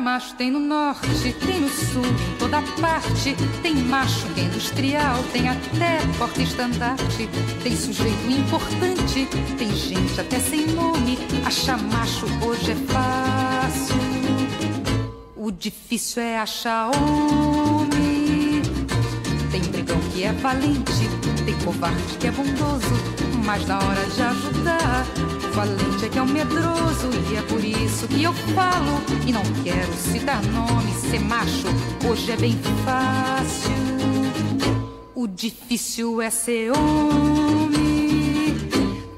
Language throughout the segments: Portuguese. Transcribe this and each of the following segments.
mas tem no norte, tem no sul, em toda parte. Tem macho, tem industrial, tem até porta-estandarte. Tem sujeito importante, tem gente até sem nome. Achar macho hoje é fácil, o difícil é achar homem. Tem brigão que é valente, tem covarde que é bondoso, mas na hora de ajudar, valente é que é um medroso. E é por isso que eu falo, e não quero citar nome. Ser macho hoje é bem fácil, o difícil é ser homem.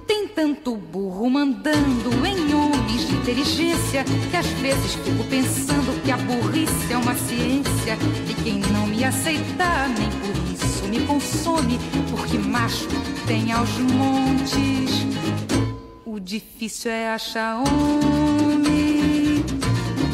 Tem tanto burro mandando em homens de inteligência, que às vezes fico pensando que a burrice é uma ciência. E quem não me aceitar, nem por isso me consome, porque macho tem aos montes. O difícil é achar homem.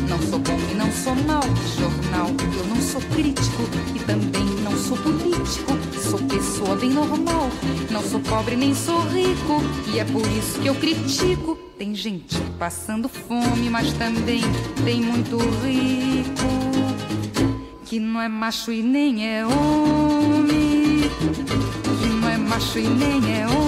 Não sou bom e não sou mau, jornal, eu não sou crítico e também não sou político. Sou pessoa bem normal, não sou pobre nem sou rico, e é por isso que eu critico. Tem gente passando fome, mas também tem muito rico que não é macho e nem é homem. Que não é macho e nem é homem.